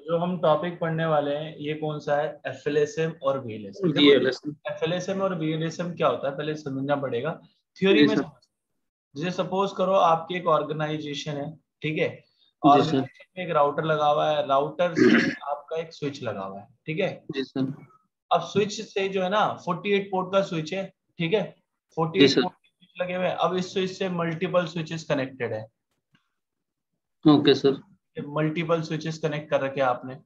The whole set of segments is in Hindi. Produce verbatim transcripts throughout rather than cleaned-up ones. तो जो हम टॉपिक पढ़ने वाले हैं ये कौन सा है, एफ एल एस एम और V L S M. F L S M और वी एल एस एम क्या होता है पहले समझना पड़ेगा। थ्योरी में जैसे सपोज करो आपकी एक ऑर्गेनाइजेशन है, ठीक है, ऑर्गेनाइजेशन में एक राउटर लगा हुआ है, राउटर से आपका एक स्विच लगा हुआ है, ठीक है। अब स्विच से जो है ना अड़तालीस पोर्ट का स्विच है, ठीक है, अड़तालीस पोर्ट स्विच लगे हुए हैं। अब इस स्विच से मल्टीपल स्विचेस कनेक्टेड है, okay sir, multiple switches connect कर रखे आपने,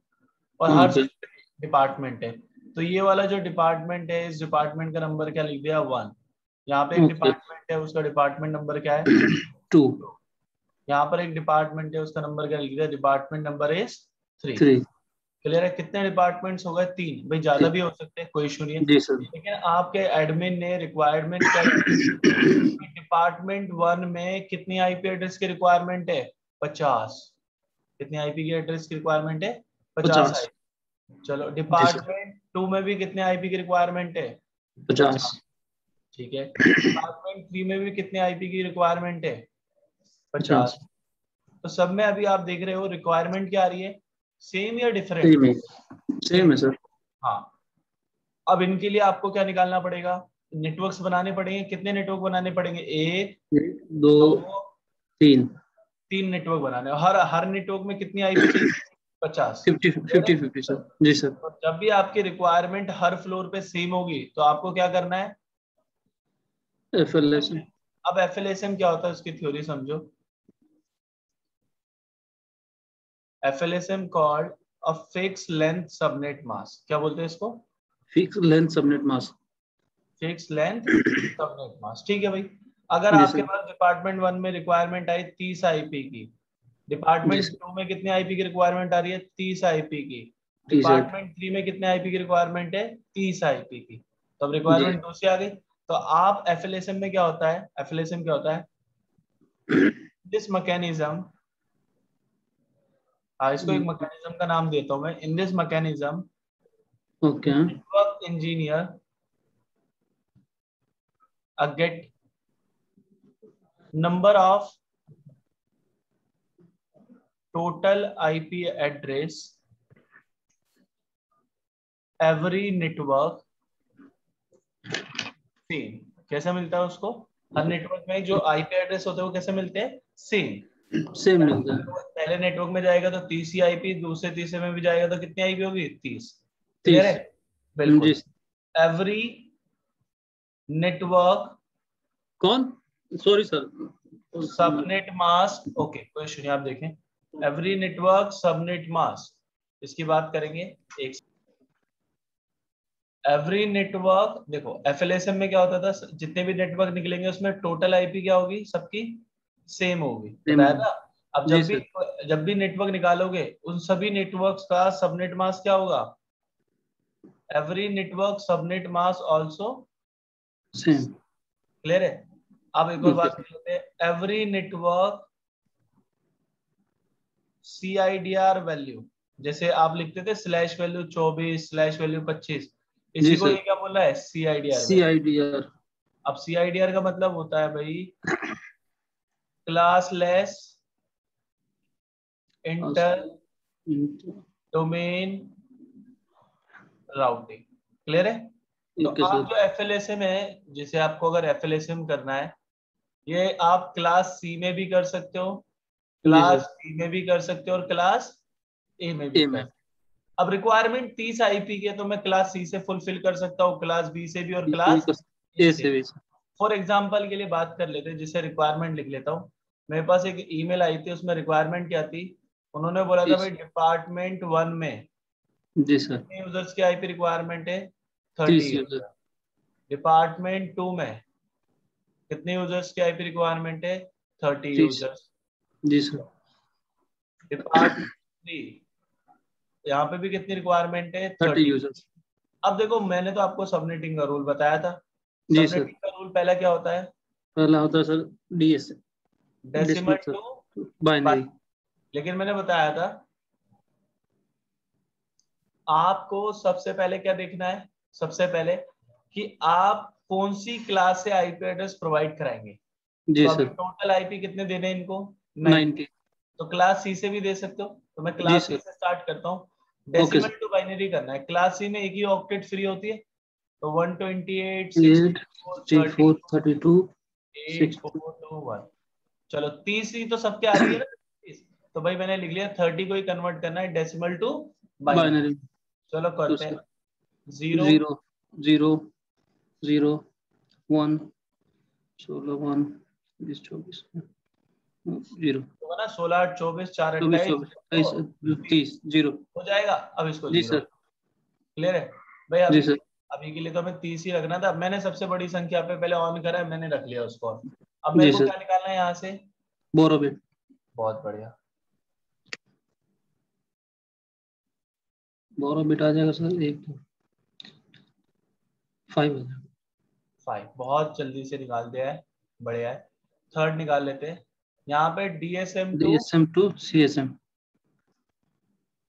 और हर डिपार्टमेंट है। तो ये वाला जो डिपार्टमेंट है इस डिपार्टमेंट का नंबर क्या लिख दिया, वन। यहाँ पे एक डिपार्टमेंट है उसका डिपार्टमेंट नंबर क्या है, टू। यहाँ पर एक डिपार्टमेंट है उसका नंबर क्या लिख दिया, department number is three. Clear है, कितने डिपार्टमेंट्स हो गए, तीन। भाई ज्यादा भी हो सकते हैं, कोई इशू नहीं है, लेकिन आपके एडमिन ने रिक्वायरमेंट डिपार्टमेंट वन में कितनी आईपी एड्रेस की रिक्वायरमेंट है, पचास। कितने आईपी की एड्रेस की रिक्वायरमेंट है, पचास। चलो डिपार्टमेंट टू में भी कितने आईपी की रिक्वायरमेंट है, पचास, ठीक है। डिपार्टमेंट थ्री में भी कितने आईपी की रिक्वायरमेंट है, पचास। तो सब में अभी आप देख रहे हो रिक्वायरमेंट क्या आ रही है, सेम या डिफरेंट, सेम है सर। हाँ, अब इनके लिए आपको क्या निकालना पड़ेगा, नेटवर्क्स बनाने पड़ेंगे। कितने नेटवर्क बनाने पड़ेंगे, एक, दो, तीन। तीन नेटवर्क बनाने, हर हर नेटवर्क में कितनी आईपी चाहिए, पचास। फिफ्टी फिफ्टी फिफ्टी सर, जी सर। जब भी आपकी रिक्वायरमेंट हर फ्लोर पे सेम होगी तो आपको क्या करना है, एफ एल एस एम। अब एफ एल एस एम क्या होता है उसकी थ्योरी समझो। F L S M called a fix length subnet mask. क्या बोलते हैं इसको, fix length subnet mask, fix length subnet mask, ठीक है भाई। अगर आपके पास डिपार्टमेंट वन में रिक्वायरमेंट आई तीस आईपी की, डिपार्टमेंट टू में कितने आईपी की रिक्वायरमेंट आ रही है, तीस आईपी की, डिपार्टमेंट थ्री में कितने आईपी की रिक्वायरमेंट है, तीस आईपी की, तब रिक्वायरमेंट दो से आ गई। तो आप एफ एल एस एम में क्या होता है, एफ एल एस एम क्या होता है, दिस मैकेनिज्म, इसको एक मैकेनिज्म का नाम देता हूं मैं, in this mechanism network engineer a get number of total I P address every network same। कैसे मिलता है उसको, हर नेटवर्क में जो आईपी एड्रेस होते हैं वो कैसे मिलते हैं, सेम सेम मिलता है। पहले नेटवर्क में जाएगा तो तीस ही आईपी, दूसरे तीसरे में भी जाएगा तो कितनी आईपी होगी, तीस। क्लियर है, बिल्कुल। एवरी नेटवर्क कौन, sorry sir, subnet mask, okay कोई इशू नहीं, आप देखें एवरी नेटवर्क सबनेट मास्क, इसकी बात करेंगे एक। एवरी नेटवर्क देखो एफ एल एस एम में क्या होता था, जितने भी नेटवर्क निकलेंगे उसमें टोटल आईपी क्या होगी, सबकी सेम होगी, बताया था। अब जब भी जब भी नेटवर्क निकालोगे उन सभी नेटवर्क्स का सबनेट मास्क क्या होगा, every network subnet mask also same. Clear है। आप एक और बात करते हैं, every network C I D R value, जैसे आप लिखते थे स्लैश वैल्यू चौबीस स्लैश वैल्यू पच्चीस, इसी को ये क्या बोला है, सी आई डी आर। अब सी आई डी आर का मतलब होता है भाई classless inter domain routing. Clear है। तो आप जो एफ एल एस एम है, जैसे आपको अगर एफ एल एस एम करना है, ये आप क्लास सी में भी कर सकते हो, क्लास सी में भी कर सकते हो और क्लास ए में भी। अब रिक्वायरमेंट तीस आईपी की है तो मैं क्लास सी से फुलफिल कर सकता हूँ, क्लास बी से भी और क्लास ए से भी। फॉर एग्जांपल के लिए बात कर लेते हैं, जैसे रिक्वायरमेंट लिख लेता हूँ। मेरे पास एक ईमेल आई थी, उसमें रिक्वायरमेंट क्या थी, उन्होंने बोला था भाई डिपार्टमेंट वन में कितने यूजर्स की आईपी रिक्वायरमेंट है, थर्टी। डिपार्टमेंट टू में कितने यूजर्स की आईपी रिक्वायरमेंट है, थर्टी यूजर्स। जी सर। डिपार्टमेंट थ्री, यहाँ पे भी कितनी रिक्वायरमेंट है, थर्टी यूजर्स। अब देखो मैंने तो आपको सबनेटिंग का रूल बताया था। जी सर। का रूल पहला क्या होता है, पहला होता है sir DS, decimal to binary. लेकिन मैंने बताया था आपको सबसे पहले क्या देखना है, सबसे पहले कि आप कौन सी क्लास से आईपी एड्रेस प्रोवाइड कराएंगे। जी सर। टोटल आईपी कितने देने इनको, नाइनटी। तो क्लास सी से भी दे सकते हो। तो मैं क्लास सी से स्टार्ट करता हूँ। डेसिमल टू बाइनरी करना है। क्लास सी में एक ही ऑक्टेट फ्री होती है, तो one two eight, six four, thirty two, eight four two one. चलो तीस ही तो सबके आ रही है ना, तो भाई मैंने लिख लिया थर्टी को ही कन्वर्ट करना है डेसिमल टू बाइनरी। चलो करते हैं। जीरो जीरो जीरो वन सोलह वन बीस चौबीस जीरो, तो ना सोलह आठ चौबीस चार अट्ठाईस तीस जीरो हो जाएगा। अब इसको जी सर क्लियर है भाई। अभी जी सर अभी के लिए तो हमें तीस ही रखना था। मैंने सबसे बड़ी संख्या पे पहले ऑन करा है, मैंने रख लिया उसको। अब मेरे को क्या निकालना है यहाँ से? बोरोबिट। बहुत बढ़िया, बोरोबिट आ जाएगा सर। एक फाइव फाइव बहुत जल्दी से निकाल दिया है, बढ़िया है। थर्ड निकाल लेते हैं। यहाँ पे D S M to C S M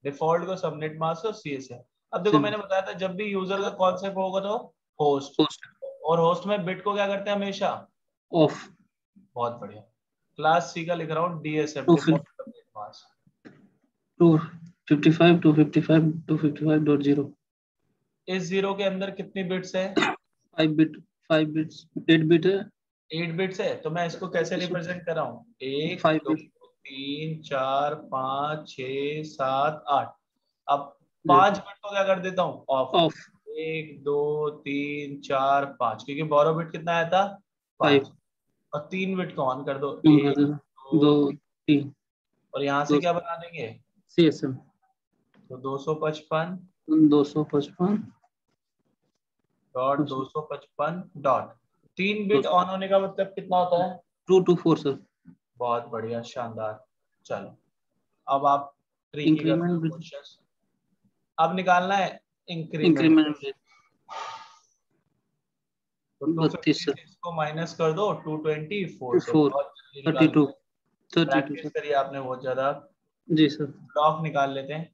default को सबनेट मास्क और सी एस एम। अब देखो मैंने बताया था जब भी यूजर का कॉन्सेप्ट होगा तो होस्ट, होस्ट और होस्ट में बिट को क्या करते हैं हमेशा ऑफ। बहुत बढ़िया। क्लास सी का लिख रहा हूँ D S M two fifty five two fifty five two fifty five dot zero. इस जीरो के अंदर कितनी बिट्स है? Five bit five bits eight bit है एट बिट्स है। तो मैं इसको कैसे रिप्रेजेंट कर रहा हूँ? एक दो तीन चार पाँच छः सात आठ। अब पांच बिट को क्या कर देता हूँ ऑफ ऑफ एक दो तीन चार पाँच, क्योंकि बारह बिट कितना आया था? फाइव। और तीन बिट को ऑन कर दो, एक दो तीन, और यहाँ से क्या बना देंगे? C S M. तो दो सौ पचपन दो सौ पचपन डॉट दो सौ पचपन डॉट तीन बिट ऑन होने का मतलब कितना होता है? Two two four sir. बहुत बढ़िया, शानदार। चलो अब आप इंक्रीमेंट, अब निकालना है इंक्रीमेंट। बत्तीस इसको माइनस कर दो, two twenty four thirty two thirty आपने बहुत ज्यादा। जी सर ब्लॉक निकाल लेते हैं।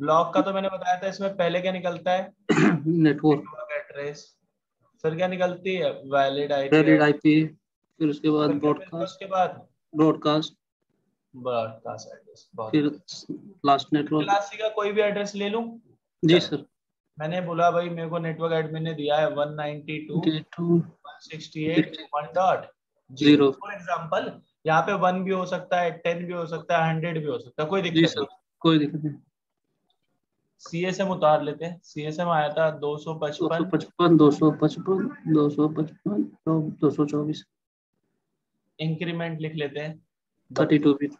ब्लॉक का तो मैंने बताया था इसमें पहले क्या निकलता है? Network address. फिर क्या निकलती है? Valid IP. वैलिड आईपी फिर उसके बाद ब्रॉडकास्ट, उसके बाद ब्रॉडकास्ट ब्रॉडकास्ट एड्रेस, फिर लास्ट नेटवर्क। क्लासिक का कोई भी एड्रेस ले लूं? जी सर मैंने बोला भाई मेरे को नेटवर्क एडमिन ने दिया है one ninety two one sixty eight one dot zero. For example यहाँ पे वन भी हो सकता है, टेन भी हो सकता है, हंड्रेड भी हो सकता है, कोई दिक्कत नहीं। कोई दिक्कत नहीं। सी एस एम उतार लेते हैं। सी एस एम आया था दो सौ पचपन दो सौ पचपन दो सौ पचपन दो सौ पचपन दो सौ चौबीस। इंक्रीमेंट लिख लेते हैं थर्टी टू बिट।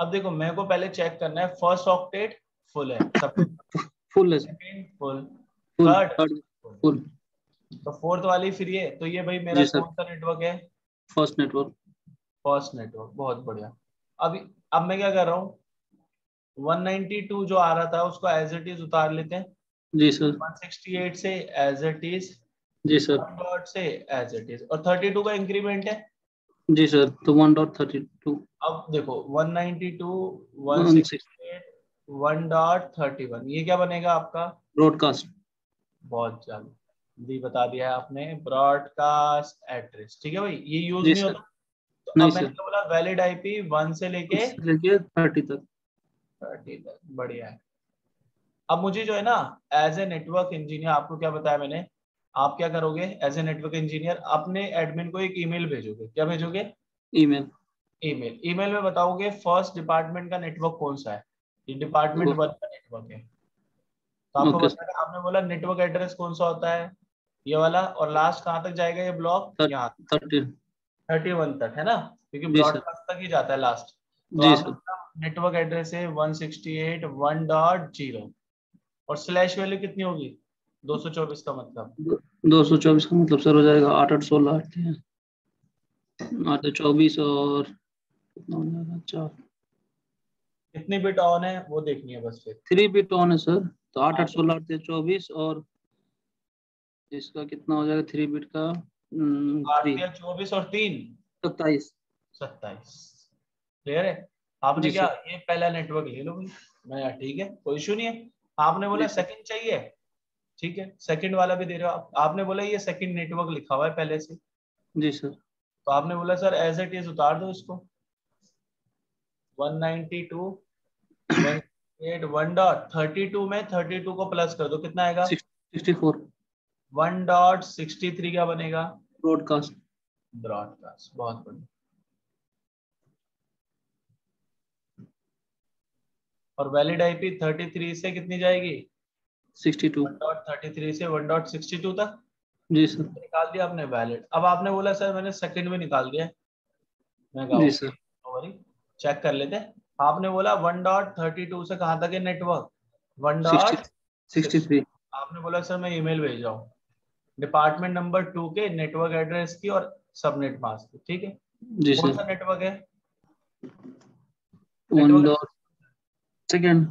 अब देखो मेरे को पहले चेक करना है फर्स्ट ऑक्टेट फुल है, फुल है, सेकंड फुल, थर्ड फुल, तो फोर्थ वाली फ्री है। तो ये भाई मेरा कौन सा नेटवर्क है? First network. फर्स्ट नेटवर्क, बहुत बढ़िया। अब अब मैं क्या कर रहा हूँ? वन नाइंटी टू जो आ रहा था उसको एज इट इज उतार लेते हैं। जी सर वन सिक्सटी एट से एज इट इज। जी सर वन डॉट से एज इट इज, और थर्टी टू का इंक्रीमेंट है। जी सर तो वन डॉट थर्टी टू। अब देखो one ninety two one sixty eight one dot thirty one, ये क्या बनेगा आपका? ब्रॉडकास्ट। बहुत जल्दी बता दिया है आपने, ब्रॉडकास्ट एड्रेस। ठीक है भाई, ये यूज नहीं होता। तो अब मैंने बोला वैलिड आईपी वन से लेके लेके थर्टी तक। बढ़िया है। अब मुझे जो है ना एज ए नेटवर्क इंजीनियर, आपको क्या बताया मैंने, आप क्या करोगे एज ए नेटवर्क इंजीनियर? अपने एडमिन को एक ईमेल भेजोगे। क्या भेजोगे? ईमेल। ईमेल ईमेल में बताओगे फर्स्ट डिपार्टमेंट का नेटवर्क कौन सा है, ये डिपार्टमेंट वन का नेटवर्क है। तो आपको बताया था, आपने बोला नेटवर्क एड्रेस कौन सा होता है, ये वाला, और लास्ट कहाँ तक जाएगा ये ब्लॉक? यहाँ थर्टी वन तक है ना, क्योंकि ब्रॉडकास्ट तक ही जाता है लास्ट। नेटवर्क एड्रेस है one sixty eight one dot zero, और स्लैश वैल्यू कितनी होगी? दो सौ चौबीस का मतलब दो सौ चौबीस का मतलब सर हो जाएगा आठ आठ सोलह आठ चौबीस, और चार। कितनी बिट ऑन है वो देखनी है बस। फिर थ्री बिट ऑन है सर, तो आठ आठ सोलह आठ चौबीस, और इसका कितना हो जाएगा थ्री बिट का? आठ चौबीस और तीन सत्ताईस। सत्ताईस क्लियर है। आपने क्या ये पहला नेटवर्क ले लो भाई, मैं ठीक है कोई इशू नहीं है। आपने बोला सेकंड चाहिए, ठीक है सेकंड वाला भी दे रहे हो आप। आपने बोला ये सेकंड नेटवर्क लिखा हुआ है पहले से। जी सर तो आपने बोला सर एज इट इज उतार दो इसको। One ninety two, one dot thirty two में थर्टी टू को प्लस कर दो, कितना आएगा sixty four. One dot sixty three क्या बनेगा? ब्रॉडकास्ट. ब्रॉडकास्ट, बहुत बढ़िया. और वैलिड आईपी थर्टी थ्री से कितनी जाएगी? Sixty two. One dot thirty three से वन डॉट सिक्सटी टू तक. जी सर. निकाल दिया आपने वैलिड. अब आपने बोला सर मैंने सेकंड में निकाल दिया. जी सर. सॉरी, चेक कर लेते. आपने बोला वन डॉट थर्टी टू से कहां तक है network? One dot sixty three. आपने बोला सर मैं ईमेल भेज रहा हूँ डिपार्टमेंट नंबर टू के नेटवर्क एड्रेस की और सबनेट मास्क की, ठीक है? जी सर. कौन सा नेटवर्क है? One dot second.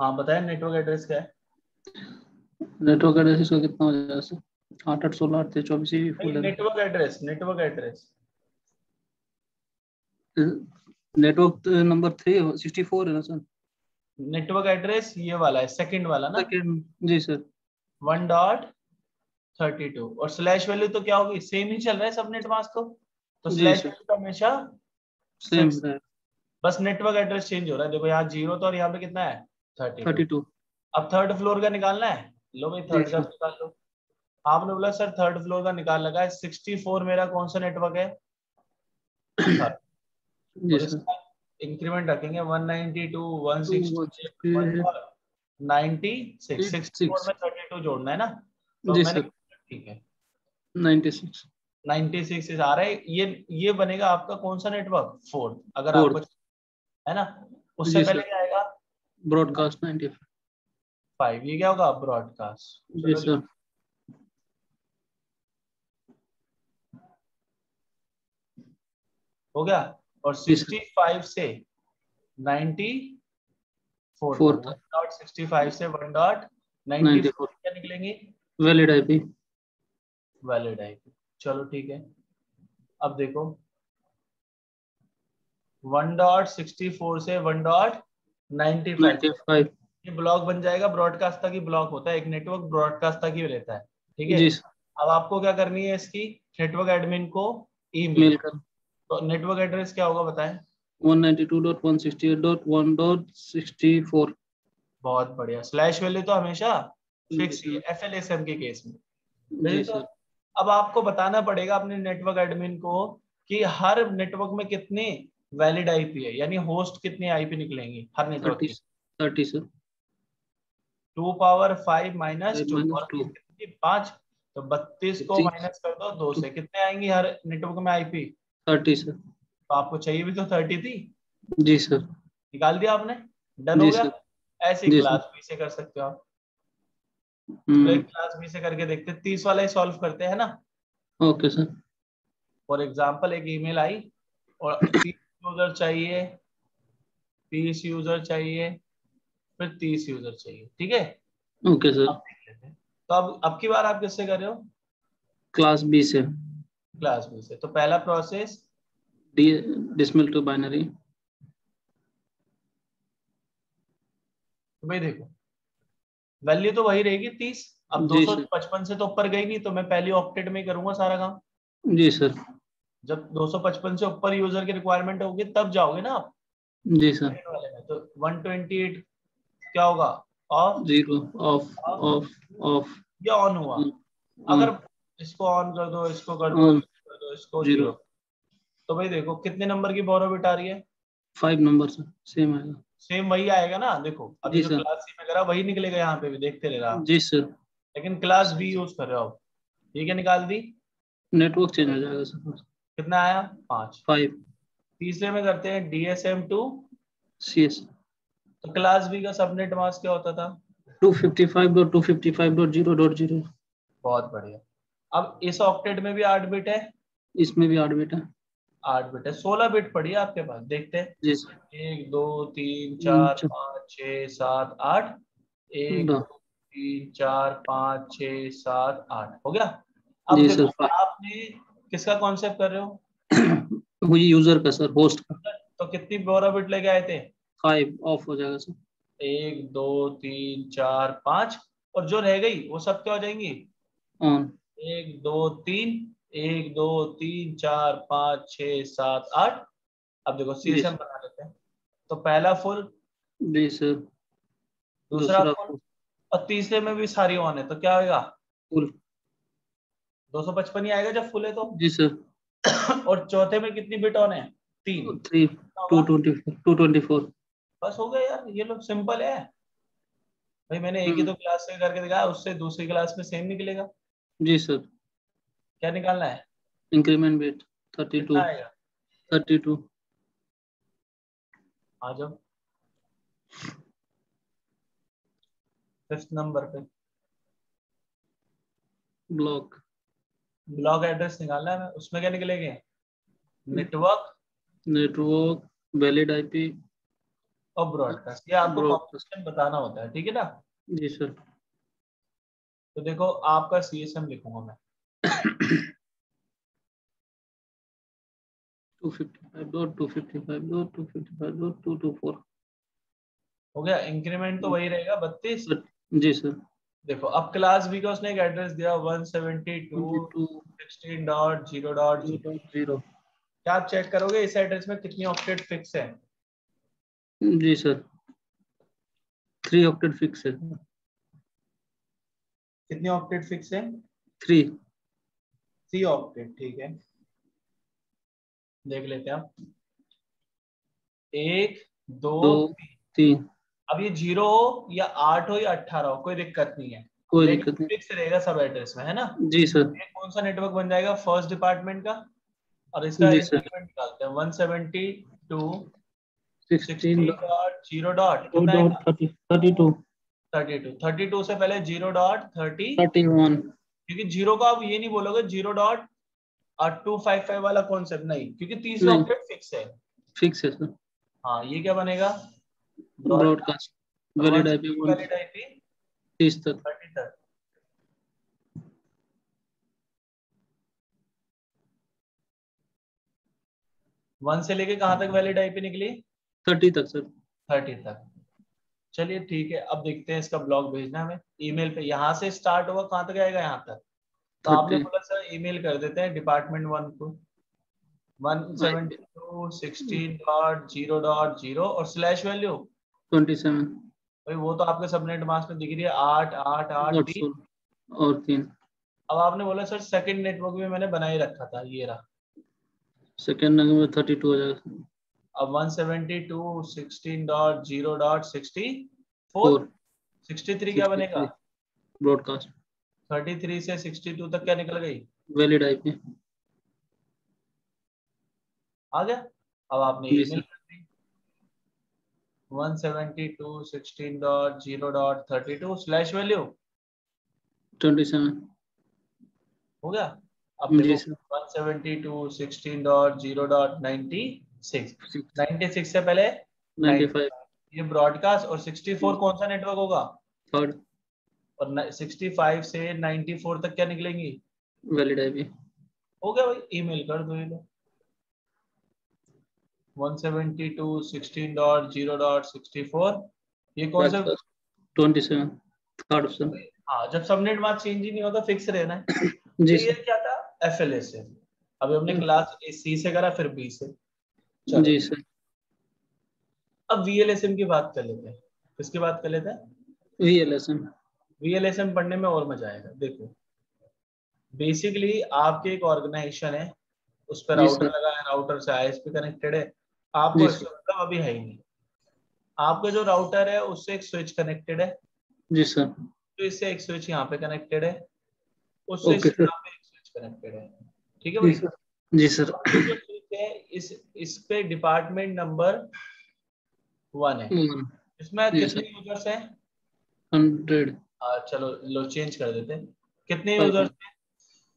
हाँ बताएं नेटवर्क एड्रेस क्या है? नेटवर्क एड्रेस इसका कितना हो जाएगा सर? आठ आठ सोलह आठ चौबीस network address. Network address network number three sixty four है ना सर? नेटवर्क एड्रेस ये वाला है, सेकंड वाला ना? सेकंड. जी sir. One dot thirty two और स्लैश वैल्यू तो क्या होगी? सेम ही चल रहा है सबनेट मास्क को, तो स्लैश वैल्यू तो हमेशा सेम है, बस नेटवर्क एड्रेस चेंज हो रहा है. देखो यहाँ जीरो तो और यहाँ पे कितना है? Thirty two. अब थर्ड फ्लोर का निकालना है. लो भाई थर्ड का निकाल लो. आपने बोला सर थर्ड फ्लोर का निकाल लगा है. सिक्सटी फोर मेरा कौन सा नेटवर्क है? इंक्रीमेंट रखेंगे one ninety two, one sixty, ninety six, sixty four में थर्टी टू जोड़ना है ना, तो मैंने ठीक है नाइन्टी सिक्स नाइन्टी सिक्स इस आ रहा है. ये ये बनेगा आपका कौन सा नेटवर्क? फोर्थ. अगर आपको है ना उससे पहले क्या आएगा? Broadcast ninety five. ये क्या होगा? ब्रॉडकास्ट. जी सर. हो गया. और सिक्सटी फाइव से ninety four dot sixty five से वन डॉट नाइन्टी फोर क्या निकलेंगे? Valid IP. Valid IP. चलो ठीक है. अब देखो वन डॉट सिक्सटी फोर से वन डॉट नाइन्टी फाइव, ये ब्लॉक बन जाएगा. ब्रॉडकास्ट तक ही ब्लॉक होता है, एक नेटवर्क ब्रॉडकास्ट तक ही रहता है, ठीक है? अब आपको क्या करनी है इसकी? नेटवर्क एडमिन को ईमेल कर. तो नेटवर्क एड्रेस क्या होगा बताएं? One ninety two dot one sixty eight dot one dot sixty four. बहुत बढ़िया. स्लैश वैल्यू तो हमेशा फिक्स ही है एफ एल एस एम के केस में. जी सर. अब आपको बताना पड़ेगा अपने नेटवर्क एडमिन को कि हर नेटवर्क में कितने वैलिड आईपी है, यानी होस्ट कितने आईपी निकलेंगी हर नेटवर्क की? Thirty sir. Two power five minus two power पाँच, तो बत्तीस को माइनस कर दो दो से, कितने आएंगी हर नेटवर्क में आईपी? Thirty sir. तो आपको चाहिए भी तो थर्टी थी. जी सर. निकाल दिया आपने, डन हो गया. ऐसे क्लास बी से कर सकते हो आप. तो एक क्लास बी से करके देखते हैं, तीस वाला ही सॉल्व करते हैं ना. Okay sir. फॉर एग्जांपल एक ईमेल आई और तीस यूजर चाहिए तीस यूजर चाहिए, फिर तीस यूजर चाहिए, ठीक है? Okay sir. तो अब अब की बार आप किससे कर रहे हो? क्लास बी से. क्लास में से. तो पहला प्रोसेस डेसिमल टू बाइनरी. तो भाई देखो वैल्यू तो वही रहेगी तीस. अब दो सौ पचपन से तो ऊपर गई नहीं, तो मैं पहली ऑक्टेट में करूंगा सारा काम. जी सर. जब दो सौ पचपन से ऊपर यूजर की रिक्वायरमेंट होगी तब जाओगे ना आप. जी सर. तो वन ट्वेंटी एट क्या होगा? Off. Zero off off off. ये ऑन हुआ. अगर इसको ऑन कर दो, इसको कर दो, कर दो, इसको जीरो. तो भाई देखो कितने नंबर की बोरो बिट आ रही है? Five number sir. सेम आएगा. सेम वही आएगा ना. देखो अभी जो क्लास सी में करा वही निकलेगा यहाँ पे भी, देखते रह रहा. जी सर. लेकिन क्लास बी यूज कर रहे हो आप. ठीक है, निकाल दी. नेटवर्क चेंज हो जाएगा सर. कितना आया? पाँच. फाइव. तीसरे में करते हैं डीएसएम टू सी एस. तो क्लास बी का सबनेट मास्क क्या होता था? Two fifty five dot two fifty five dot zero dot zero. बहुत बढ़िया. अब इस ऑक्टेट में भी आठ बिट है, इसमें भी आठ बिट है. आठ बिट है. सोलह बिट पड़ी है आपके पास, देखते हैं. जी सर. एक दो तीन चार पाँच छः सात आठ. एक दो तीन चार पाँच छः सात आठ. हो गया. अब जी सर. आपने किसका कॉन्सेप्ट कर रहे हो? मुझे यूजर का सर, होस्ट का. तो कितनी बारह बिट लेके आए थे? फाइव. ऑफ हो जाएगा सर. एक दो तीन चार पाँच और जो रह गई वो सब क्या हो जाएंगी? ऑन. एक दो तीन. एक दो तीन चार पाँच छः सात आठ. अब देखो सीएसएम बना लेते हैं. तो पहला फुल, जी सर, दूसरा, दूसरा फुल, और तीसरे में भी सारी ऑन है तो क्या होगा फुल, दो सौ पचपन ही आएगा जब फुल है तो, जी सर। और चौथे में कितनी बिट ऑन है, तीन, थ्री, टू ट्वेंटी फोर। बस हो गया यार, ये लोग सिंपल है भाई, मैंने एक ही तो क्लास से करके दिखाया, उससे दूसरी क्लास में सेम निकलेगा। जी सर, क्या निकालना है, increment bit thirty two thirty two. आ जाओ फिफ्थ नंबर पे, ब्लॉक ब्लॉक एड्रेस निकालना है, उसमें क्या निकलेंगे, नेटवर्क नेटवर्क वैलिड आईपी और ब्रॉडकास्ट, ये आपको कॉम्बिनेशन बताना होता है, ठीक है ना। जी सर, तो देखो आपका सीएसएम लिखूंगा मैं two fifty five dot two fifty five dot two fifty five dot two two four. हो गया, इंक्रीमेंट तो वही रहेगा बत्तीस। जी सर, देखो अब क्लास बी का उसने एक एड्रेस दिया one seven two dot sixteen dot zero dot zero. क्या आप चेक करोगे इस एड्रेस में कितनी ऑक्टेट फिक्स है? जी सर, थ्री ऑक्टेट फिक्स है। कितनी ऑक्टेट फिक्स है? थ्री। थ्री ऑक्टेट, ठीक है, देख लेते हैं आप। एक, दो, दो तीन। अब ये जीरो हो या आठ हो या अट्ठारह हो कोई दिक्कत नहीं है, कोई दिक्कत नहीं, फिक्स रहेगा सब एड्रेस में, है ना। जी सर, ये कौन सा नेटवर्क बन जाएगा, फर्स्ट डिपार्टमेंट का, और इसका डिपार्टमेंट निकालते हैं one seven two dot sixteen dot zero dot thirty two thirty two से पहले zero dot thirty thirty one, क्योंकि जीरो का आप ये नहीं बोलोगे जीरो डॉट और टू फाइव फाइव वाला कॉन्सेप्ट नहीं, क्योंकि तीसरा ऑक्टेट फिक्स है। फिक्स है सर, हाँ। ये क्या बनेगा, broadcast valid IP valid IP तीस तक थर्टी तक। वन से लेके कहाँ तक वैलिड आईपी निकली, थर्टी तक सर, थर्टी तक। चलिए ठीक है, अब देखते हैं इसका ब्लॉग भेजना हमें ईमेल पे, यहाँ से स्टार्ट होगा कहाँ तक आएगा, यहाँ तक। तो आपने बोला सर ईमेल कर देते हैं डिपार्टमेंट वन को one seven two dot sixteen dot zero dot zero और स्लैश वैल्यू ट्वेंटी सेवन। भाई वो तो आपके सबनेट मास्क में दिख रही है आठ आठ आठ तीन और तीन। अब आपने बोला सर सेकंड नेटवर्क भी मैंने बना ही रखा था, ये रहा सेकंड नेटवर्क में थर्टी टू हो जाएगा। अब one seven two dot sixteen dot zero dot sixty four, sixty three क्या बनेगा, ब्रॉडकास्ट। थर्टी थ्री से सिक्सटी टू तक क्या निकल गई, वैलिड आईपी आ गया। अब आपने ईमेल कर दी one seven two dot sixteen dot zero dot thirty two slash value twenty seven हो गया। अब one seven two dot sixteen dot zero dot ninety six, ninety six से पहले नाइंटी फाइव, ये ब्रॉडकास्ट। और सिक्सटी फोर कौन सा नेटवर्क होगा, थर्ड, और सिक्सटी फाइव से नाइंटी फोर तक क्या निकलेंगी, वैलिड आईपी। हो गया भाई, ईमेल कर दो इनको one seven two dot sixteen dot zero dot sixty four, ये कौन सा, ट्वेंटी सेवन, थर्ड ऑप्शन। हां, जब सबनेट मास्क चेंज ही नहीं होता फिक्स रहना है। जी, ये क्या था, एफ एल एस एम। अभी हमने क्लास ए सी से करा फिर बी से। जी सर, अब वी एल एस एम की बात कर लेते हैं। किसकी बात कर लेते हैं, V L S M. V L S M पढ़ने में और मजा आएगा। देखो बेसिकली आपके एक ऑर्गेनाइजेशन है, उस पर राउटर लगा है, राउटर से आई एस पी कनेक्टेड है, आपको मतलब अभी है ही नहीं, आपका जो राउटर है उससे एक स्विच कनेक्टेड है। जी सर, तो इससे एक स्विच यहाँ पे कनेक्टेड है, उससे यहाँ पे एक स्विच कनेक्टेड है, ठीक है भाई। जी सर, इस इस पे डिपार्टमेंट नंबर वन है, इसमें कितने यूजर्स हैं, हंड्रेड। चलो लो चेंज कर देते हैं, कितने यूजर्स हैं,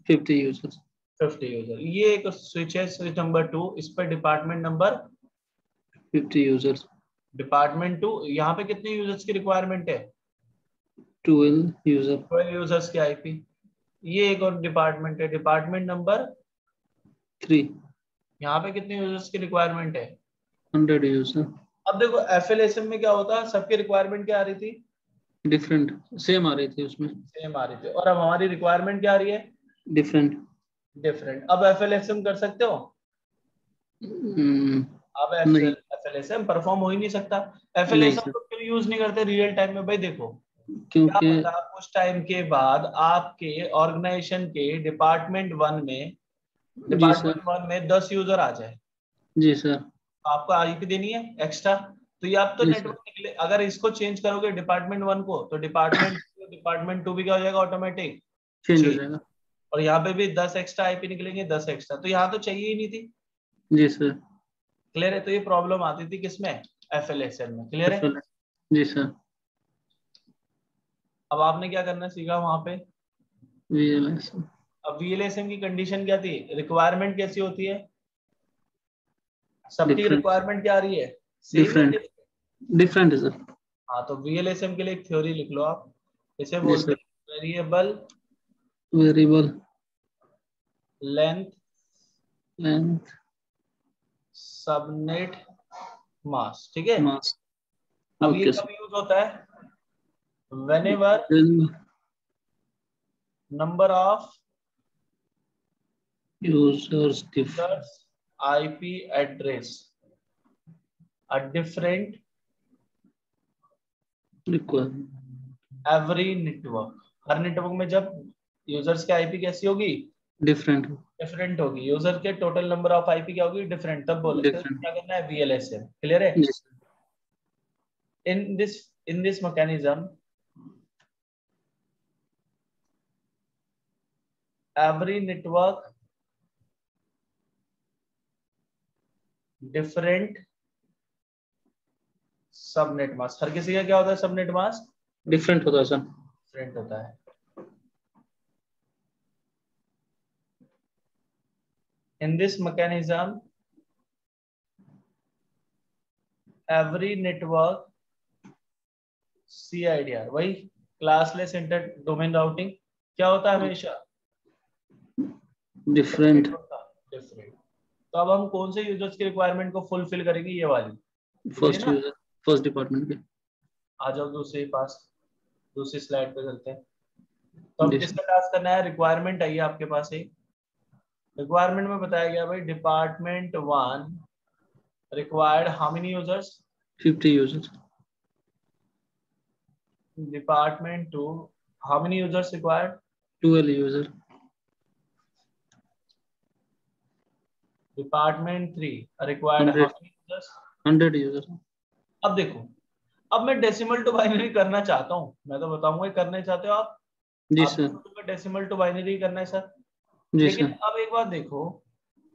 फिफ्टी यूजर्स फिफ्टी यूजर। ये एक स्विच है, स्विच नंबर टू, इस पर department number fifty users. Department two, यहाँ पे कितने यूजर्स की रिक्वायरमेंट है, ट्वेल्व यूजर्स की आईपी। ये एक और डिपार्टमेंट है, डिपार्टमेंट नंबर थ्री, यहाँ पे कितने यूजर्स की रिक्वायरमेंट है, हंड्रेड यूजर। अब देखो एफ एल एस एम में क्या होता है, सबकी रिक्वायरमेंट क्या आ रही थी, डिफरेंट, सेम आ रही थी उसमें, सेम आ रही थी, और अब हमारी रिक्वायरमेंट क्या आ रही है, डिफरेंट डिफरेंट। अब एफ एल एस एम कर सकते हो, अब F L S M perform हो ही नहीं सकता। एफ एल एस एम तो क्यों यूज नहीं करते रियल टाइम में? भाई देखो, क्योंकि उस टाइम के बाद आपके ऑर्गेनाइजेशन के डिपार्टमेंट वन में डिपार्टमेंट वन में दस यूजर आ जाए, जी सर, आपको आईपी देनी है एक्स्ट्रा, तो ये आप तो नेटवर्क निकले। अगर इसको चेंज करोगे डिपार्टमेंट वन को, तो डिपार्टमेंट डिपार्टमेंट टू भी क्या हो जाएगा? ऑटोमेटिक चेंज हो जाएगा। और यहाँ पे भी दस एक्स्ट्रा आईपी निकलेंगे, दस एक्स्ट्रा, तो यहाँ तो चाहिए ही नहीं थी। जी सर, क्लियर है? तो ये प्रॉब्लम आती थी किसमें? एफ एल एस एम में। क्लियर है? जी सर। अब आपने क्या करना सीखा वहां पे? V L S M. अब वी एल एस एम की कंडीशन क्या थी? रिक्वायरमेंट कैसी होती है? सबकी रिक्वायरमेंट क्या आ रही है? डिफरेंट डिफरेंट है सर। हाँ, तो वी एल एस एम के लिए एक थ्योरी लिख लो आप, इसे बोलते हैं variable variable length length subnet mask. ठीक है, मास। अब ये कब यूज होता है? Whenever number of users differs I P address a different requirement every network, हर नेटवर्क में जब यूजर्स की आईपी कैसी होगी? डिफरेंट डिफरेंट होगी। यूजर के टोटल नंबर ऑफ आईपी क्या होगी? डिफरेंट। तब बोलते हैं क्या करना है? V L S M. Clear है? In this in this mechanism every network different subnet mask। हर किसी का क्या होता है? सबनेट मास्क डिफरेंट होता है सर, डिफरेंट होता है। In this mechanism every network C I D R, वही क्लासलेस इंटर डोमेन राउटिंग, क्या होता है? हमेशा डिफरेंट डिफरेंट। तो अब हम कौन से यूजर्स की रिक्वायरमेंट को फुलफिल करेंगे? ये वाली फर्स्ट यूजर, फर्स्ट डिपार्टमेंट के। आ जाओ दूसरे पास, दूसरी स्लाइड पे चलते हैं। तो अब किसका टास्क करना है? रिक्वायरमेंट आई है आपके पास ही। रिक्वायरमेंट में बताया गया भाई department one required how many users? Fifty users. Department two, how many users required? twelve users. Department three required how many users? one hundred users. अब देखो, अब मैं डेसिमल टू बाइनरी करना चाहता हूँ, मैं तो बताऊंगा करने चाहते हो आप। जी सर, डेसिमल टू बाइनरी करना है सर। जी लेकिन sir. अब एक बात देखो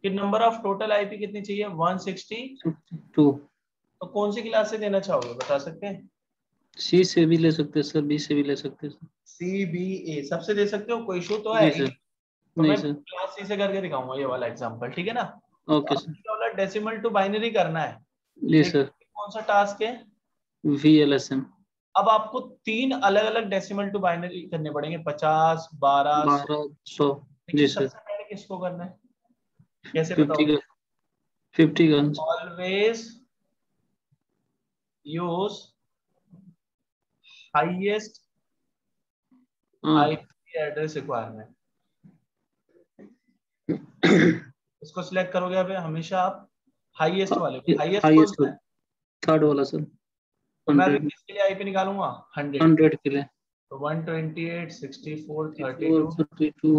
कि नंबर ऑफ टोटल आईपी कितनी चाहिए? One sixty two. तो कौन सी क्लास से देना चाहोगे, बता सकते हैं? सी से भी ले सकते सर, बी से भी ले सकते सर, सी बी ए सबसे दे सकते हो, कोई इशू तो है नहीं? तो मैं क्लास सी से करके दिखाऊंगा ये वाला एग्जांपल, ठीक है ना? Okay sir. Decimal to binary करना है जी सर। कौन सा टास्क है? V L S M. अब आपको तीन अलग अलग डेसिमल टू बाइनरी करने पड़ेंगे, पचास, बारह, सौ। जी सर। किसको करना है? कैसे बताओ? फिफ्टी का। Always use highest I P address requirement। इसको सिलेक्ट करोगे आप हमेशा, आप हाईएस्ट वाले, हाईएस्ट थर्ड वाला सर। मैं किसके लिए आईपी निकालूंगा? हंड्रेड के लिए। तो one two eight six four thirty two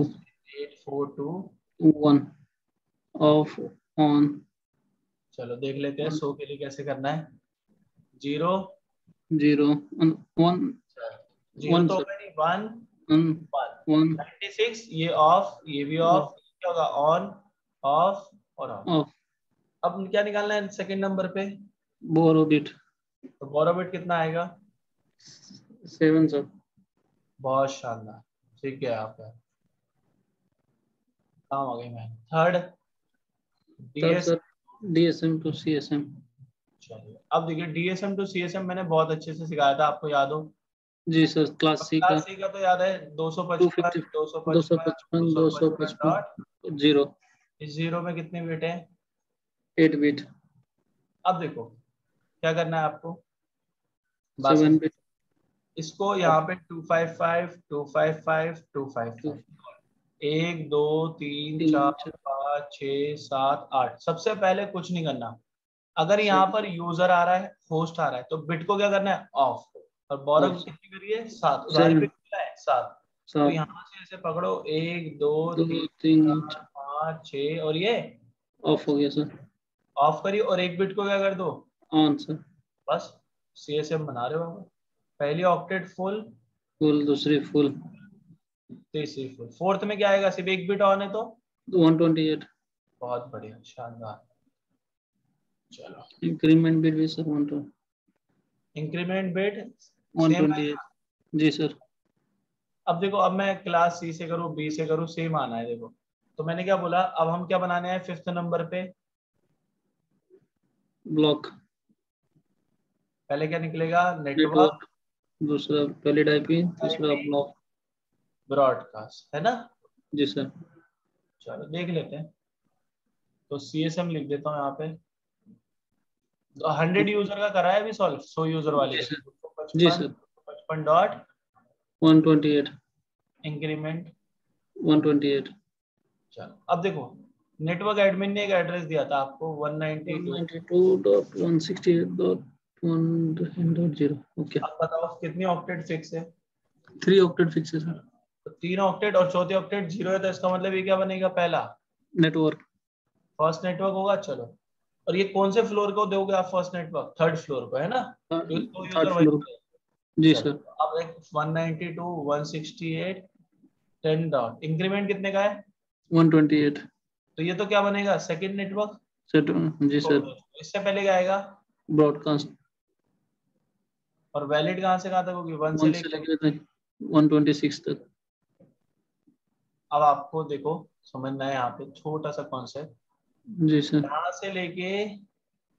eight four two one off on. चलो देख लेते हैं सौ के लिए कैसे करना है। Zero zero one one one ninety six, ये ऑफ, ये भी ऑफ, क्या होगा? ऑन, ऑफ और ऑफ। अब क्या निकालना है सेकंड नंबर पे? बोरोबिट। तो बोरोबिट कितना आएगा? Seven sir. बहुत शानदार, ठीक है आपका काम आ गई। मैं third D S M to C S M. चलिए अब देखिए D S M to C S M मैंने बहुत अच्छे से सिखाया था, आपको याद हो? जी सर, क्लास सी का का तो याद है। दो सौ पचपन दो सौ पचपन दो सौ पचपन जीरो। इस जीरो में कितने बिट हैं? Eight bit. अब देखो क्या करना है आपको? Seven bit. इसको यहाँ पे two five five two five five two five five, एक दो तीन चार पाँच छः सात आठ। सबसे पहले कुछ नहीं करना, अगर यहाँ पर यूजर आ रहा है, होस्ट आ रहा है, तो बिट को क्या करना है? ऑफ। और बोरो कितनी करिए? सात। सात। तो यहाँ से ऐसे पकड़ो, एक दो, दो तीन, तीन पाँच छः, और ये ऑफ हो गया सर। ऑफ करिए और एक बिट को क्या कर दो? On sir. बस सी एस एम बना रहे हो। पहली ऑक्टेट फुल, फुल दूसरी फुल, तीसरी फुल। फोर्थ में क्या आएगा? सिर्फ एक बिट ऑन है तो एक सौ अट्ठाईस। बहुत बढ़िया, शानदार। चलो इंक्रीमेंट बिट भी sir one two, increment bit एक सौ अट्ठाईस जी सर। अब देखो, अब मैं क्लास सी से करूँ, बी से करूँ, सेम आना है। देखो तो मैंने क्या बोला, अब हम क्या बनाने हैं? फिफ्थ नंबर पे ब्लॉक। पहले क्या निकलेगा? नेटवर्क, दूसरा वैलिड आईपी, दूसरा ब्लॉक ब्रॉडकास्ट, है ना जी सर। चलो देख लेते हैं, तो सीएसएम लिख देता हूँ यहाँ पे। तो हंड्रेड यूजर का कराया भी सॉल्व, सौ यूजर वाले जी सर। पचपन डॉट एक सौ अट्ठाईस, इंक्रीमेंट एक सौ अट्ठाईस। चलो अब देखो, नेटवर्क एडमिन ने एक एड्रेस दिया था आपको एक सौ बानवे डॉट एक सौ साठ डॉट एक सौ दस। ओके, आप बताओ कितनी ऑक्टेट फिक्स है? तीन ऑक्टेट फिक्स है सर। तो तीन ऑक्टेट और चौथी ऑक्टेट जीरो है, तो इसका मतलब ये क्या बनेगा? पहला नेटवर्क, फर्स्ट नेटवर्क होगा। चलो, और ये कौन से फ्लोर को दोगे आप? फर्स्ट नेटवर्क, थर्ड फ्लोर को, है ना? थर्ड फ्लोर जी सर। अब एक एक सौ बानवे, एक सौ अड़सठ, दस डॉट। इंक्रीमेंट कितने का है? एक सौ अट्ठाईस। तो ये तो क्या बनेगा? सेकंड नेटवर्क सर जी सर। इससे पहले क्या आएगा? ब्रॉडकास्ट। और वैलिड कहां से कहां तक होगी? वन से लेकर एक सौ छब्बीस तक। अब आपको देखो समझना है, यहाँ पे छोटा सा कॉन्सेप्ट जी सर। यहाँ से लेके एक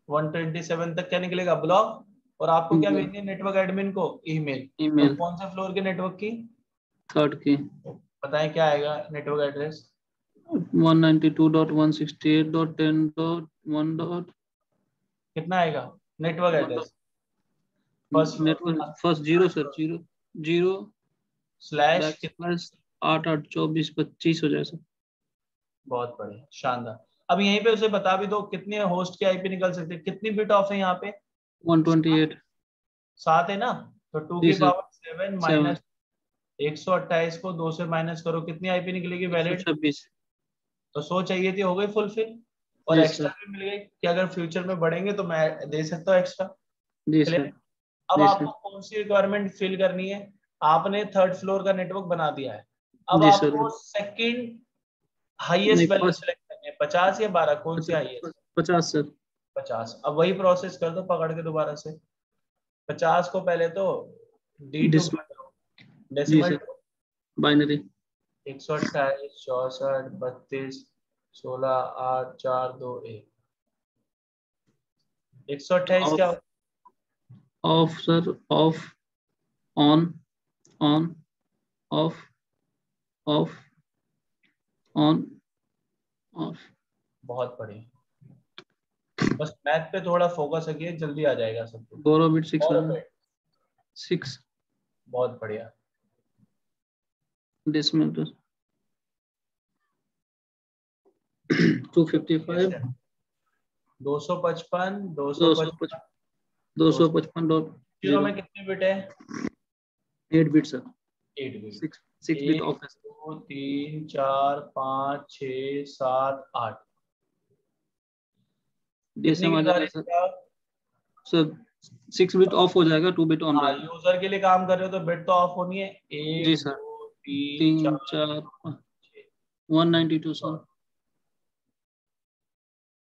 सौ सत्ताईस तक क्या निकलेगा? ब्लॉक। और आपको क्या भेजनी है? नेटवर्क एडमिन को ईमेल। ईमेल तो कौन से फ्लोर के नेटवर्क की? थर्ड की। बताएं क्या आएगा नेटवर्क एड्रेस? एक सौ बानवे डॉट एक सौ अड़सठ डॉट दस डॉट एक डॉट कितना आएगा network address? First network, first zero sir, zero zero slash कितना? आठ आठ चौबीस पच्चीस हो जाए सर। बहुत बढ़िया, शानदार। अब यहीं पे उसे बता भी दो कितने होस्ट के आईपी निकल सकते हैं, कितनी बिट ऑफ है यहाँ पे? एक सौ अट्ठाईस। सात है ना, तो टू की पावर सेवन माइनस एक सौ अट्ठाईस को दो से माइनस करो, कितनी आईपी निकलेगी? वैलिड छब्बीस। तो सौ चाहिए थी, हो गई फुलफिल। और एक्स्ट्रा भी मिल गई कि अगर फ्यूचर में बढ़ेंगे तो मैं दे सकता हूँ एक्स्ट्रा। अब आपको कौन सी रिक्वायरमेंट फिल करनी है? आपने थर्ड फ्लोर का नेटवर्क बना दिया है, अब आपको सेकेंड हाईएस्ट वैल्यू सिलेक्ट करनी है। पचास या बारह, कौन सी हाईएस्ट? पचास सर, पचास। अब वही प्रोसेस कर दो, पकड़ के दोबारा से। पचास को पहले तो डेसिमल बाइनरी एक सौ अट्ठाईस चौसठ बत्तीस सोलह आठ चार दो एक। एक सौ अट्ठाईस क्या? Off sir, off on on off off on off. बहुत बढ़िया, बस मैथ पे थोड़ा फोकस रखिए, जल्दी आ जाएगा सब कुछ। Borrow bit six, six. बहुत बढ़िया। डेसिमल तो दो सौ पचपन, दो सौ पचपन, दो सौ पचपन डॉट जीरो में कितने बिट है? आठ बिट सर। आठ bit, six six bit off. दो तीन चार पाँच छः सात आठ। सर सिक्स बिट ऑफ हो जाएगा, टू बिट ऑन। यूजर के लिए काम कर रहे हो तो बिट तो ऑफ होनी है। एक जी सर, तीन चार एक सौ बानवे सर।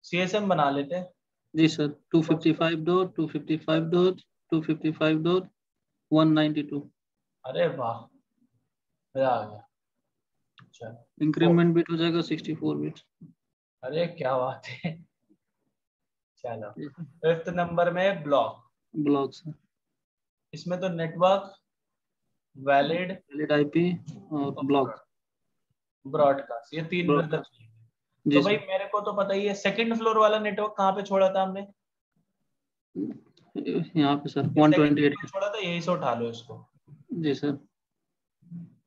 सीएसएम बना लेते हैं जी सर। दो सौ पचपन डॉट दो सौ पचपन डॉट दो सौ पचपन डॉट एक सौ बानवे। अरे वाह, मजा आ गया। चलो इंक्रीमेंट बिट हो जाएगा चौंसठ बिट। अरे क्या बात है। चलो फिफ्थ नंबर में ब्लॉक। ब्लॉक सर, इसमें तो नेटवर्क, वैलिड, वैलिड आईपी और ब्लॉक ब्रॉडकास्ट, ये तीन ब्रदर। तो भाई मेरे को तो पता ही है, सेकंड फ्लोर वाला नेटवर्क कहाँ पे छोड़ा था हमने? यहाँ पे सर, एक सौ अट्ठाईस छोड़ा था। यही से उठा लो इसको जी सर। एक सौ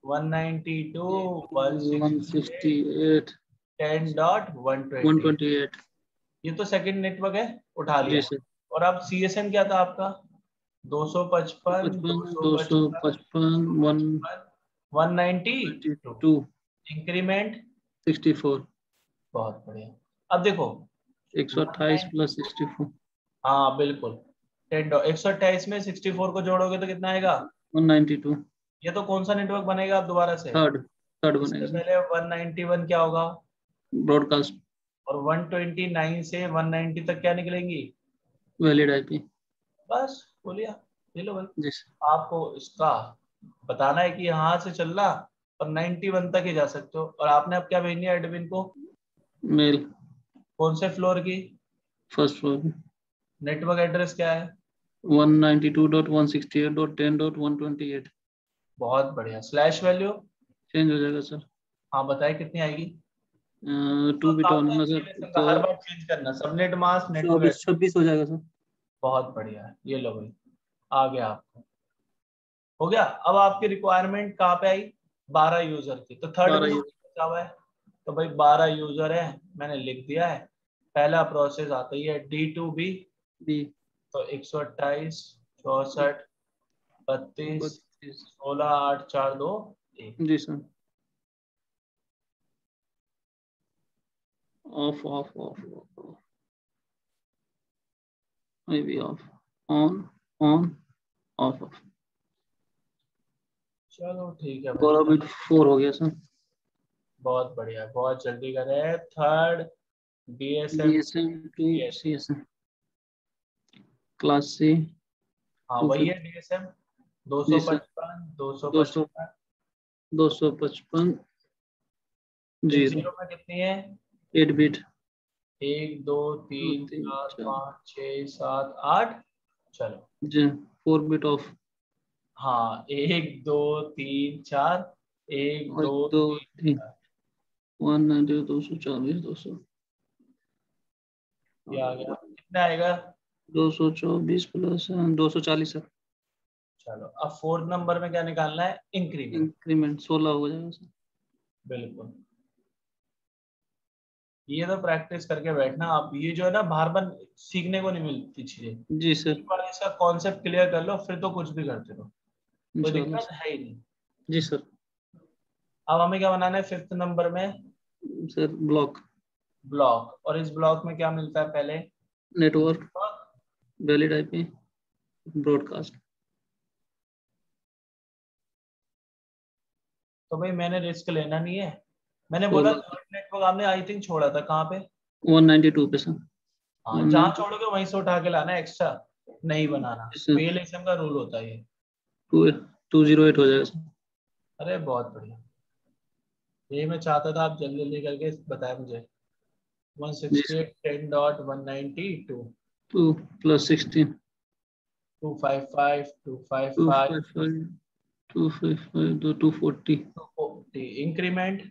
बानवे, एक सौ अड़सठ, दस डॉट एक सौ अट्ठाईस। ये तो सेकंड नेटवर्क है, उठा लिया। और आप सी एस एन क्या था आपका? दो सौ पचपन, दो सौ पचपन, एक सौ बानवे, एक सौ बानवे, एक सौ बानवे, इंक्रीमेंट चौंसठ। बहुत बढ़िया। अब देखो एक सौ अट्ठाईस प्लस चौंसठ। हाँ बिल्कुल, एक सौ अट्ठाईस में चौंसठ को जोड़ोगे तो कितना आएगा? एक सौ बानवे। ये तो कौन सा नेटवर्क बनेगा आप दोबारा से? थर्ड थर्ड बनेगा। पहले एक सौ इक्यानवे क्या होगा? ब्रॉडकास्ट। और एक सौ उनतीस से एक सौ नब्बे तक क्या निकलेंगी? Valid IP. बस बोलिया, ले लो भाई। आपको इसका बताना है कि यहाँ से चल रहा और इक्यानवे तक ही जा सकते हो। और आपने अब क्या भेजनी है एडमिन को? मेल। कौन से फ्लोर की? First floor. नेटवर्क एड्रेस क्या है? एक सौ बानवे डॉट एक सौ अड़सठ डॉट दस डॉट एक सौ अट्ठाईस। बहुत बढ़िया। स्लैश वैल्यू चेंज हो जाएगा सर। हाँ बताइए कितनी आएगी? टू बिट होना सर, तो हर बार चेंज करना। सबनेट मास्क नेटवर्क छब्बीस हो जाएगा सर। बहुत बढ़िया, ये लो भाई आ गया आपको, हो गया। अब आपकी रिक्वायरमेंट कहाँ पे आई? बारह यूजर की। तो थर्ड बचा हुआ है, तो भाई बारह यूजर है, मैंने लिख दिया है। पहला प्रोसेस आता ही है डी टू बी डी, तो एक सौ अट्ठाईस चौसठ बत्तीस सोलह आठ चार दो एक। जी sir. Off off off maybe off on on off off. चलो ठीक है, बारह बिट फोर हो गया सर। बहुत बढ़िया, बहुत जल्दी कर रहे हैं। Third D S M to C S M class C. हाँ वही है डी एस एम। दो सौ पचपन, दो सौ पचपन, दो सौ पचपन जी जीरो में कितनी है? Eight bit. एक दो तीन चार पाँच छः सात आठ। चलो जी फोर बिट ऑफ। हाँ एक दो तीन चार, एक दो, दो तीन वन दो सौ चालीस दो सौ आ गया। कितना आएगा? दो सौ चौबीस प्लस दो सौ चालीस सर। चलो अब फोर्थ नंबर में क्या निकालना है? इंक्रीमेंट। इंक्रीमेंट सोलह हो जाएगा सर। बिल्कुल, ये तो प्रैक्टिस करके बैठना आप। ये जो है ना बार बार सीखने को नहीं मिलती चीजें। जी सर। इसका कॉन्सेप्ट क्लियर कर लो, फिर तो कुछ भी करते रहो, कोई दिक्कत है ही नहीं। जी सर। अब हमें क्या बनाना है फिफ्थ नंबर में सर? ब्लॉक। ब्लॉक, और इस ब्लॉक में क्या मिलता है? पहले नेटवर्क, वैलिड आईपी, ब्रॉडकास्ट। तो भाई मैंने रिस्क लेना नहीं है। मैंने बोला नेटवर्क आपने आई थिंक छोड़ा था कहाँ पे? एक सौ बानवे पे सर। हाँ जहाँ छोड़ोगे वहीं से उठा के लाना, एक्स्ट्रा नहीं बनाना। वी एल एस एम का रूल होता है ये। दो सौ आठ हो जाएगा सर। अरे बहुत बढ़िया, ये मैं चाहता था आप जल्दी जल्दी करके बताए मुझे। एक सौ अड़सठ डॉट एक सौ बानवे, दो प्लस सोलह, दो सौ पचपन, दो सौ पचपन, दो सौ पचपन, दो सौ चालीस, दो सौ चालीस इंक्रीमेंट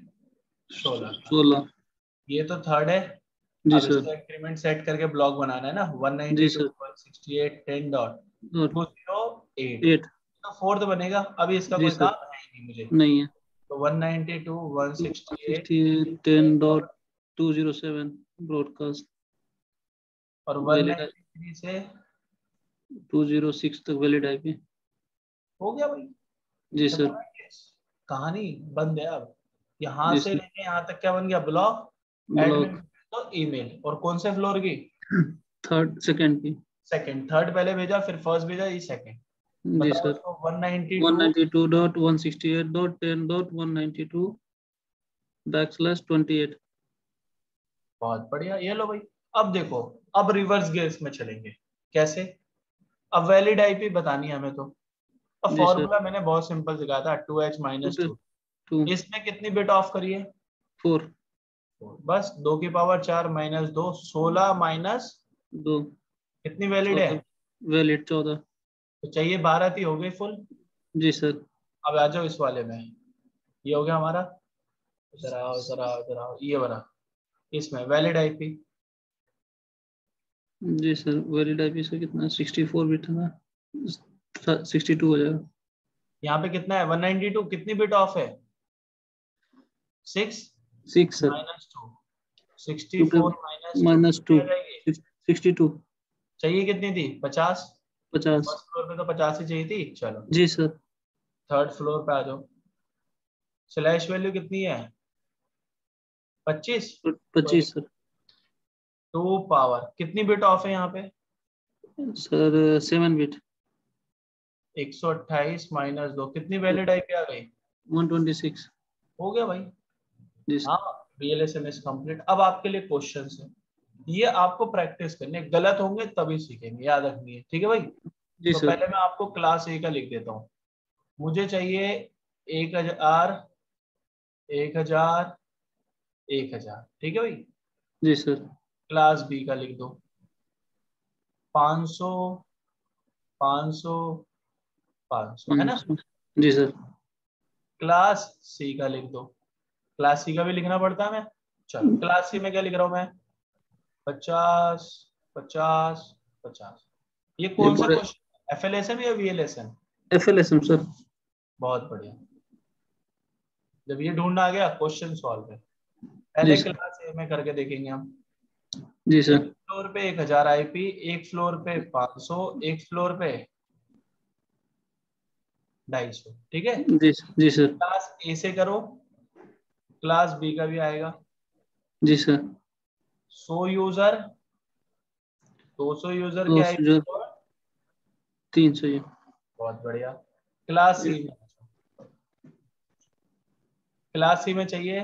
सोलह सोलह। ये तो थर्ड है जी सर। इंक्रीमेंट सेट करके ब्लॉक बनाना है ना। एक सौ बानवे, एक सौ अड़सठ, दो सौ आठ, तो फोर्थ बनेगा। अभी इसका कोई काम है नहीं मुझे, नहीं है। तो एक सौ बानवे, एक सौ अड़सठ, दस डॉट दो सौ सात ब्रॉडकास्ट। और एक सौ तिरानवे से दो सौ छह तक वैलिड आईपी। हो गया भाई। जी सर। कहानी बंद है अब। यहाँ से लेके यहाँ तक क्या बन गया? ब्लॉक, एडमिन तो ईमेल। और कौन से फ्लोर की? थर्ड सेकंड की। सेकंड, थर्ड पहले भेजा, फिर फर्स्ट भेजा, ये सेकंड। जी सर। एक सौ बानवे डॉट एक सौ अड़सठ डॉट दस डॉट एक सौ बानवे बैकस्लैश अट्ठाईस। बहुत बढ़िया, ये लो भाई। अब देखो, अब रिवर्स गेयर्स में चलेंगे। कैसे? अब वैलिड आईपी बतानी है हमें। तो अब फॉर्मूला मैंने बहुत सिंपल सिखाया था, टू एच माइनस टू। इसमें कितनी बिट ऑफ करिए? फोर। बस दो की पावर चार माइनस दो, सोलह माइनस दो कितनी वैलिड है? वैलिड चौदह। तो चाहिए बारह थी, हो गई फुल। जी सर। अब आ जाओ इस वाले में। ये हो गया हमारा। इधर आओ, इधर आओ, इधर आओ। ये बना इसमें वैलिड आईपी। जी सर। वैलिड आईपी से कितना? चौंसठ बिट है, बासठ हो जाएगा। यहाँ पे कितना है? एक सौ बानवे। कितनी बिट ऑफ है? Six six sir. Minus two. Sixty four minus two sixty two चाहिए कितनी थी? पचास पचास फर्स्ट फ्लोर पे तो पचास ही चाहिए थी। चलो जी सर, थर्ड फ्लोर पे आ जाओ। स्लैश वैल्यू कितनी है? पच्चीस पच्चीस सर। टू पावर कितनी बिट ऑफ है यहाँ पे सर? Seven bit. एक सौ अट्ठाईस माइनस दो कितनी वैलिड आईपी आ गई? One twenty six. हो गया भाई जी। हाँ, V L S M is complete. अब आपके लिए क्वेश्चंस हैं, ये आपको प्रैक्टिस करने, गलत होंगे तभी सीखेंगे, याद रखिए ठीक है भाई जी। तो पहले मैं आपको क्लास ए का लिख देता हूँ। मुझे चाहिए एक हजार एक हजार एक हजार ठीक है भाई जी सर। क्लास बी का लिख दो पाँच सौ पाँच सौ पाँच सौ है ना जी सर। क्लास सी का लिख दो। क्लास सी का भी लिखना पड़ता है। मैं चलो क्लास सी में क्या लिख रहा हूँ मैं? पचास पचास पचास। ये कौन सा question? F L S M या V L S M? F L S M sir. बहुत बढ़िया, जब ये ढूंढना आ गया क्वेश्चन सॉल्व है। पहले क्लास ए में करके देखेंगे हम जी सर। फ्लोर पे एक हजार आईपी, एक फ्लोर पे पाँच सौ, एक फ्लोर पे ढाई सौ ठीक है जी जी सर। क्लास ए से करो, क्लास बी का भी आएगा जी सर। सौ यूजर, दो सौ यूजर क्या है? तीन सौ। बहुत बढ़िया। क्लास सी में, क्लास सी में चाहिए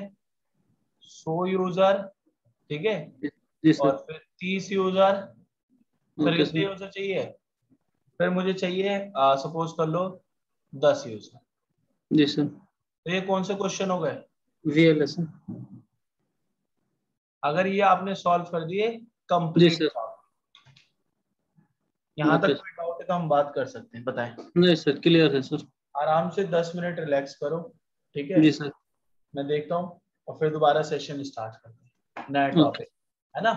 सौ यूजर ठीक है जी सर। और फिर तीस यूजर, फिर कितने यूजर चाहिए? फिर मुझे चाहिए सपोज कर लो दस यूजर जी सर। तो ये कौन से क्वेश्चन हो गए? V L S M. अगर ये आपने सॉल्व कर दिए कंप्लीट, यहाँ तक कोई डाउट है तो हम बात कर सकते हैं? बताएं। नहीं सर, क्लियर है सर। आराम से दस मिनट रिलैक्स करो ठीक है जी सर। मैं देखता हूँ और फिर दोबारा सेशन स्टार्ट करते हैं, नया टॉपिक है ना।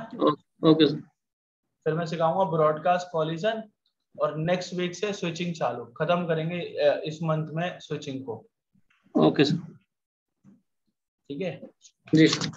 Okay sir. फिर मैं सिखाऊंगा ब्रॉडकास्ट कॉलिजन, और नेक्स्ट वीक से स्विचिंग चालू, खत्म करेंगे इस मंथ में स्विचिंग को। ओके सर ठीक है जी।